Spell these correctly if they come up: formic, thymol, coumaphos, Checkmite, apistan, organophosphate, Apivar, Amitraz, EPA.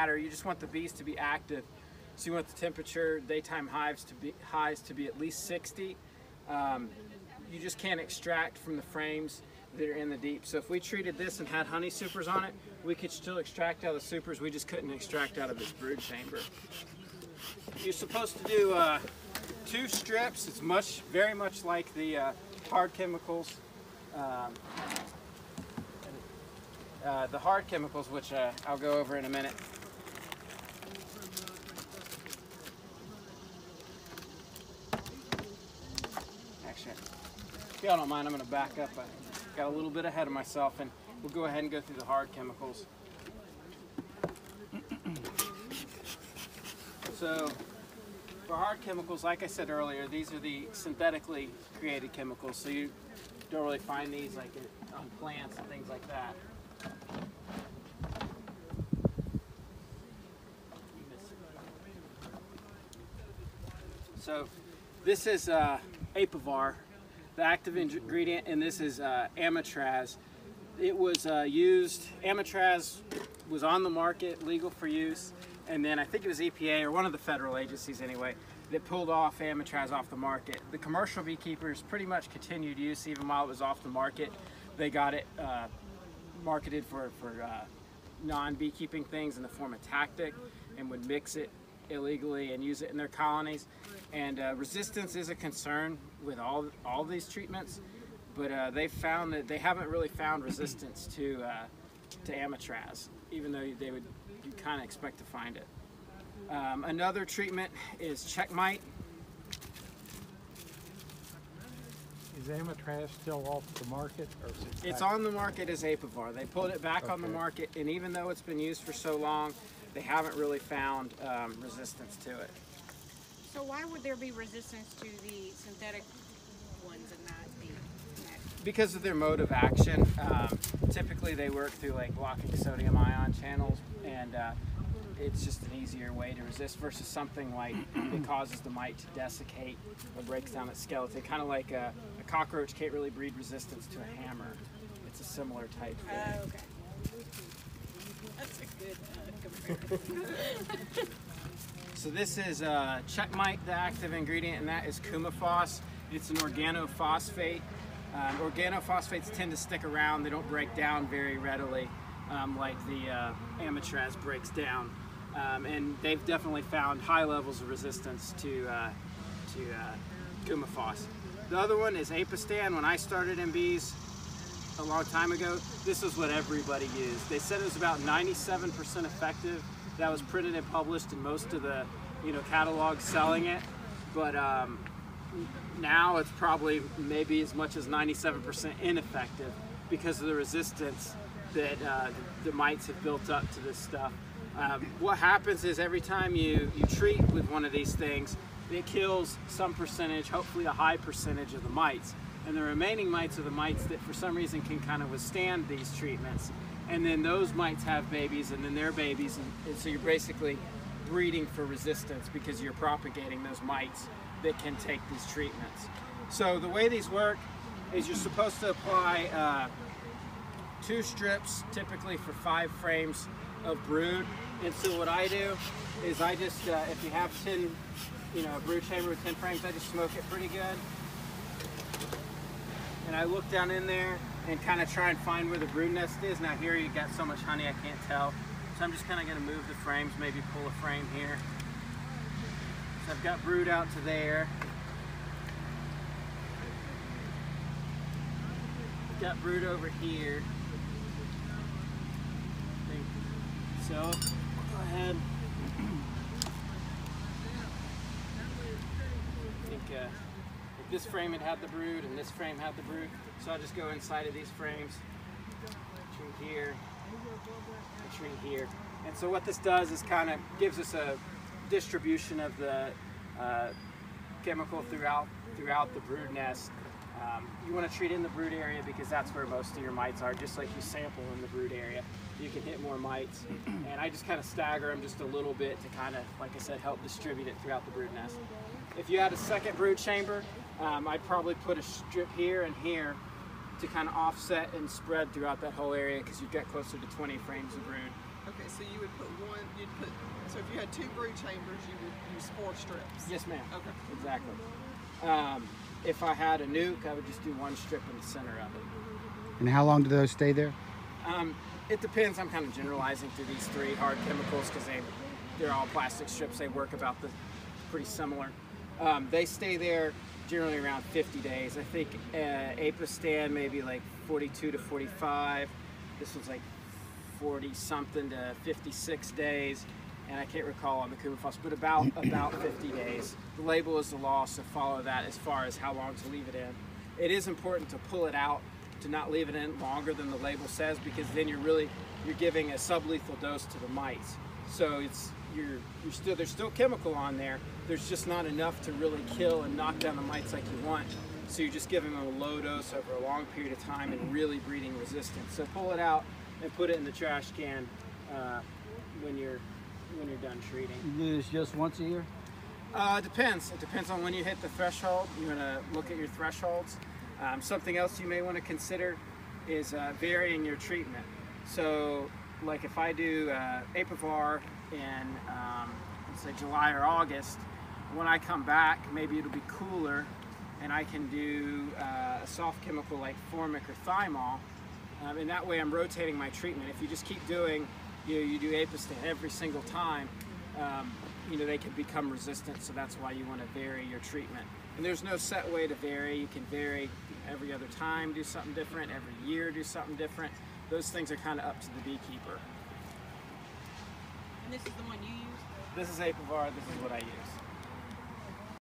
matter. You just want the bees to be active. So you want the temperature, daytime highs to be at least 60. You just can't extract from the frames that are in the deep. So if we treated this and had honey supers on it, we could still extract out of the supers. We just couldn't extract out of this brood chamber. You're supposed to do 2 strips. It's very much like the hard chemicals. The hard chemicals, which I'll go over in a minute. Actually, if y'all don't mind, I'm going to back up. I got a little bit ahead of myself, and we'll go ahead and go through the hard chemicals. So, for hard chemicals, like I said earlier, these are the synthetically created chemicals, so you don't really find these like on plants and things like that. So this is Apivar, the active ingredient, and this is Amitraz. It was used, Amitraz was on the market, legal for use, and then I think it was EPA or one of the federal agencies anyway that pulled off Amitraz off the market. The commercial beekeepers pretty much continued use even while it was off the market. They got it marketed for non-beekeeping things in the form of tactic and would mix it illegally and use it in their colonies. And resistance is a concern with all these treatments, but they found that they haven't really found resistance to Amitraz, even though they would kind of expect to find it. Another treatment is Checkmite. Is Amitraz still off the market? Or it's on the market as Apivar. They pulled it back on the market, and even though it's been used for so long, they haven't really found resistance to it. So why would there be resistance to the synthetic ones and not the natural? Because of their mode of action. Typically they work through like blocking sodium ion channels, and it's just an easier way to resist versus something like that causes the mite to desiccate or breaks down its skeleton. Kind of like a cockroach can't really breed resistance to a hammer. It's a similar type thing. Okay. That's a good comparison. So this is Checkmite, the active ingredient, and that is coumaphos. It's an organophosphate. Organophosphates tend to stick around. They don't break down very readily like the Amitraz breaks down. And they've definitely found high levels of resistance to coumaphos. The other one is apistan. When I started in bees a long time ago, this is what everybody used. They said it was about 97% effective. That was printed and published in most of the catalogs selling it. But now it's probably maybe as much as 97% ineffective because of the resistance that the mites have built up to this stuff. What happens is every time you treat with one of these things, it kills some percentage, hopefully a high percentage of the mites. And the remaining mites are the mites that for some reason can kind of withstand these treatments. And then those mites have babies, and then their babies, and so you're basically breeding for resistance because you're propagating those mites that can take these treatments. So the way these work is you're supposed to apply 2 strips, typically for 5 frames of brood. And so what I do is I just, if you have 10, a brood chamber with 10 frames, I just smoke it pretty good. And I look down in there and kind of try and find where the brood nest is. Now here you got so much honey I can't tell. So I'm just kind of going to move the frames, maybe pull a frame here. So I've got brood out to there. Got brood over here. So go ahead. I think this frame had the brood, and this frame had the brood. So I'll just go inside of these frames, between here, between here. And so what this does is kind of gives us a distribution of the chemical throughout the brood nest. You want to treat in the brood area because that's where most of your mites are. Just like you sample in the brood area, you can hit more mites. And I just kind of stagger them just a little bit to kind of, like I said, help distribute it throughout the brood nest. If you had a second brood chamber, I'd probably put a strip here and here to kind of offset and spread throughout that whole area because you'd get closer to 20 frames of brood. Okay, so you would put one, you'd had two brood chambers, you would use four strips? Yes, ma'am. Okay. Exactly. If I had a nuke, I would just do one strip in the center of it. And how long do those stay there? It depends. I'm kind of generalizing through these three hard chemicals because they're all plastic strips. They work about pretty similar. They stay there generally around 50 days. I think apistan maybe like 42 to 45. This was like 40 something to 56 days, and I can't recall on the coumaphos, but about 50 days. The label is the law, so follow that as far as how long to leave it in. It is important to pull it out, to not leave it in longer than the label says, because then you're giving a sublethal dose to the mites. So there's still chemical on there. There's just not enough to really kill and knock down the mites like you want. So you're just giving them a low dose over a long period of time and really breeding resistance. So pull it out and put it in the trash can when you're done treating. You do this just once a year? Depends. It depends on when you hit the threshold. You're going to look at your thresholds. Something else you may want to consider is varying your treatment. So, like if I do Apivar in let's say July or August, when I come back, maybe it'll be cooler, and I can do a soft chemical like formic or thymol, and that way I'm rotating my treatment. If you just keep doing, you do apistan every single time, they could become resistant. So that's why you want to vary your treatment. And there's no set way to vary. You can vary every other time, do something different, every year do something different. Those things are kind of up to the beekeeper. And this is the one you use? This is Apivar, this is what I use.